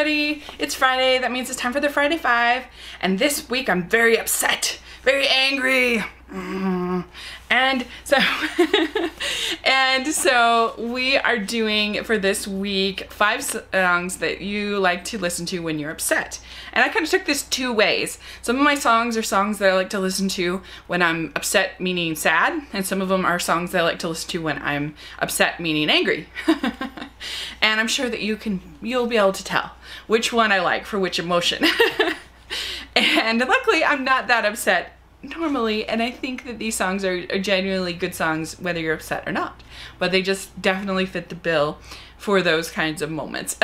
everybody. It's Friday. That means it's time for the Friday Five. And this week I'm very upset, very angry. And so, we are doing for this week 5 songs that you like to listen to when you're upset. And I kind of took this 2 ways. Some of my songs are songs that I like to listen to when I'm upset, meaning sad, and some of them are songs that I like to listen to when I'm upset, meaning angry. And I'm sure that you'll be able to tell which one I like for which emotion. And luckily I'm not that upset normally, and I think that these songs are genuinely good songs whether you're upset or not, but they just definitely fit the bill for those kinds of moments.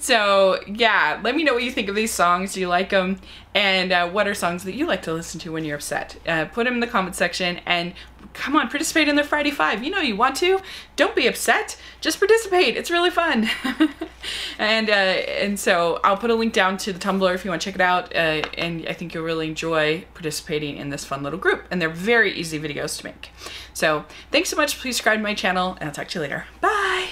So yeah, let me know what you think of these songs. Do you like them? And what are songs that you like to listen to when you're upset? Put them in the comment section, and come on, participate in the Friday Five. You know you want to. Don't be upset, just participate. It's really fun. And so I'll put a link down to the Tumblr if you want to check it out, and I think you'll really enjoy participating in this fun little group, and they're very easy videos to make. So thanks so much. Please subscribe to my channel, and I'll talk to you later. Bye!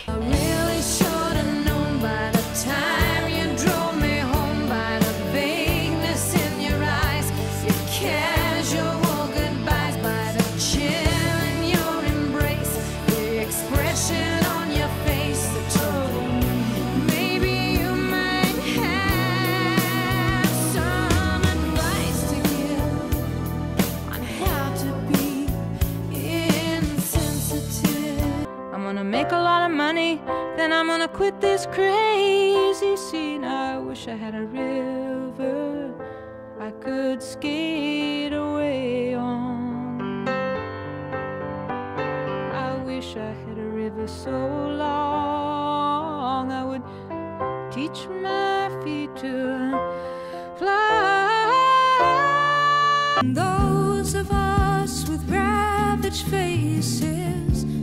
Make a lot of money, then I'm gonna quit this crazy scene. I wish I had a river I could skate away on. I wish I had a river so long I would teach my feet to fly. And those of us with ravaged faces,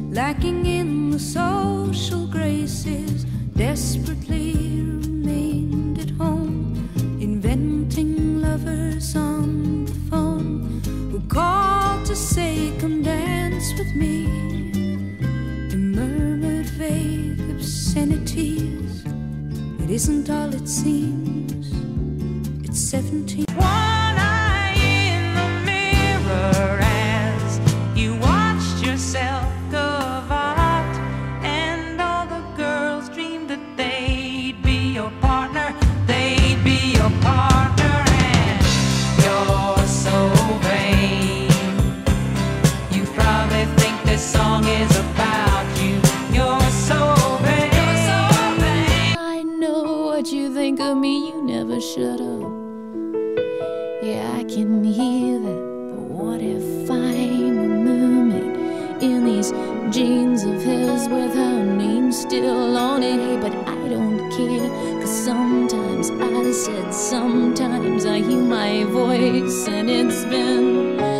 lacking in the social graces, desperately remained at home, inventing lovers on the phone, who called to say, come dance with me, and murmured vague obscenities. It isn't all it seems, it's 17. One eye in the mirror as you watched yourself go. Shut up. Yeah, I can hear that. But what if I'm a mermaid in these jeans of his with her name still on it? Hey, but I don't care, 'cause sometimes I hear my voice, and it's been